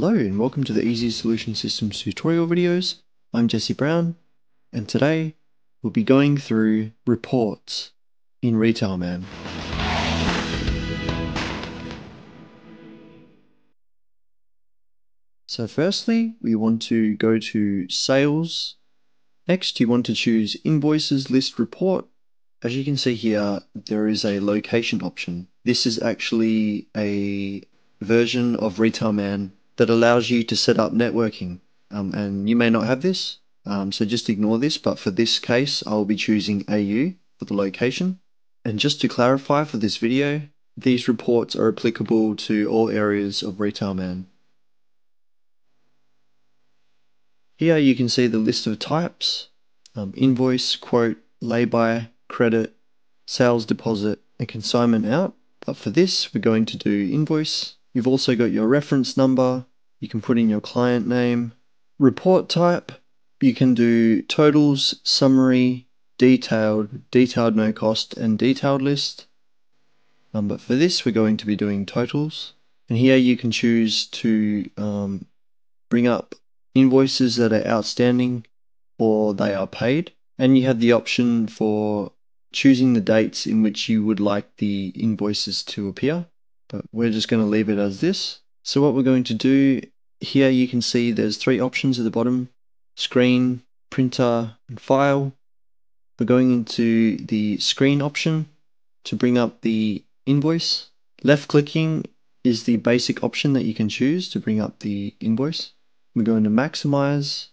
Hello and welcome to the Easy Solution Systems tutorial videos. I'm Jesse Brown and today we'll be going through reports in Retailman. So firstly we want to go to Sales. Next you want to choose Invoices List Report. As you can see here there is a location option. This is actually a version of Retailman that allows you to set up networking, and you may not have this, so just ignore this, but for this case I'll be choosing AU for the location. And just to clarify for this video, these reports are applicable to all areas of Retailman. Here you can see the list of types, invoice, quote, lay-by, credit, sales deposit and consignment out, but for this we're going to do invoice. You've also got your reference number, you can put in your client name. Report type, you can do totals, summary, detailed, detailed no cost and detailed list. But for this we're going to be doing totals. And here you can choose to bring up invoices that are outstanding or they are paid. And you have the option for choosing the dates in which you would like the invoices to appear. But we're just going to leave it as this. So what we're going to do here, you can see there's three options at the bottom: screen, printer and file. We're going into the screen option to bring up the invoice. Left clicking is the basic option that you can choose to bring up the invoice. We're going to maximize.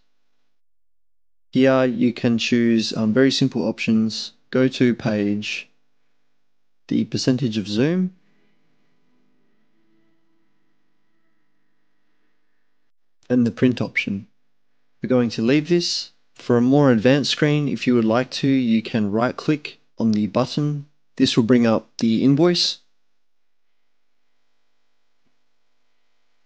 Here you can choose very simple options: go to page, the percentage of zoom, and the print option. We're going to leave this. For a more advanced screen, if you would like to, you can right click on the button. This will bring up the invoice.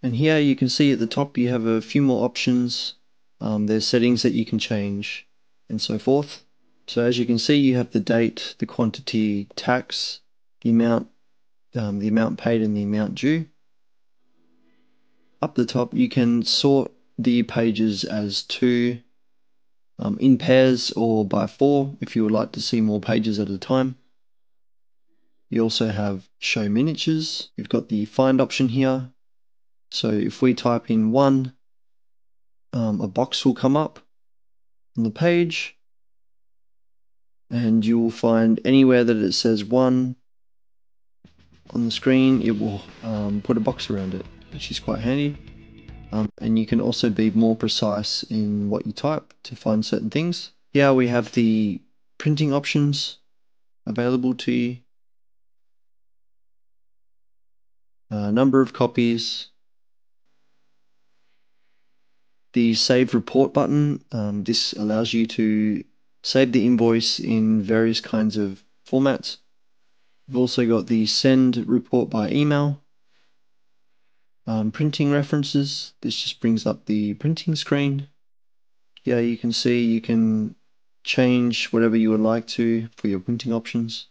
And here you can see at the top you have a few more options. There's settings that you can change and so forth. So as you can see you have the date, the quantity, tax, the amount paid and the amount due. Up the top you can sort the pages as two, in pairs or by four if you would like to see more pages at a time. You also have show miniatures. You've got the find option here. So if we type in one, a box will come up on the page and you will find anywhere that it says one on the screen it will put a box around it, which is quite handy. And you can also be more precise in what you type to find certain things. Here we have the printing options available to you. Number of copies. The save report button. This allows you to save the invoice in various kinds of formats. You've also got the send report by email. Printing references, this just brings up the printing screen. Here you can see you can change whatever you would like to for your printing options.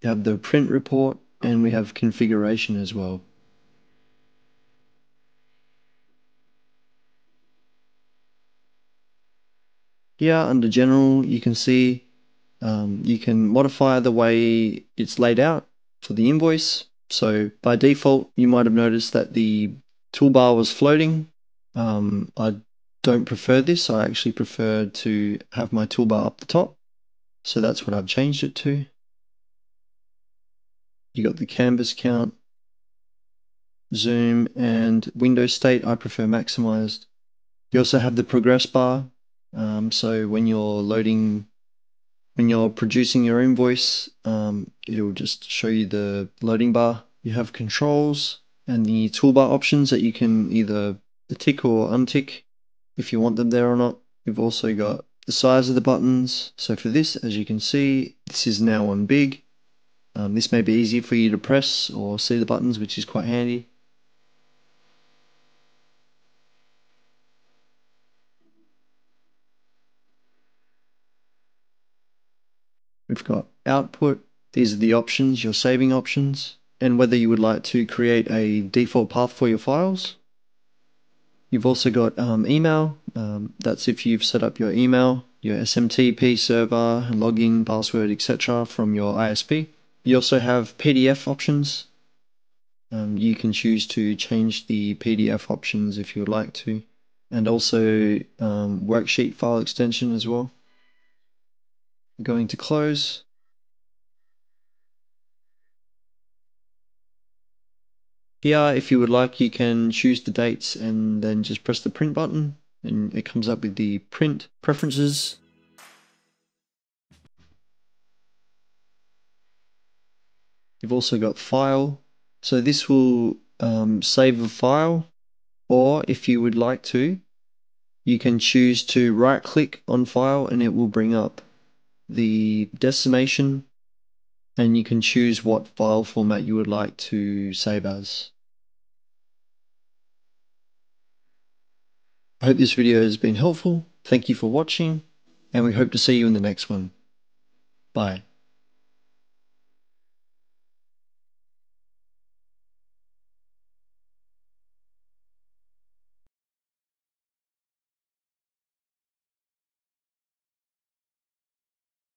You have the print report and we have configuration as well. Here under general you can see you can modify the way it's laid out for the invoice. So by default you might have noticed that the toolbar was floating. I don't prefer this. I actually prefer to have my toolbar up the top, so that's what I've changed it to. You got the canvas count, zoom and window state. I prefer maximized. You also have the progress bar. So when you're loading, when you're producing your invoice, it'll just show you the loading bar. You have controls and the toolbar options that you can either tick or untick if you want them there or not. You've also got the size of the buttons. So for this, as you can see, this is now on big. This may be easier for you to press or see the buttons, which is quite handy. We've got output. These are the options, your saving options, and whether you would like to create a default path for your files. You've also got email. That's if you've set up your email, your SMTP server, login, password, etc. from your ISP. You also have PDF options. You can choose to change the PDF options if you would like to, and also worksheet file extension as well. Going to close. Here, if you would like, you can choose the dates and then just press the print button, and it comes up with the print preferences. You've also got file. So this will save a file, or if you would like to, you can choose to right click on file and it will bring up the destination, and you can choose what file format you would like to save as. I hope this video has been helpful. Thank you for watching, and we hope to see you in the next one. Bye.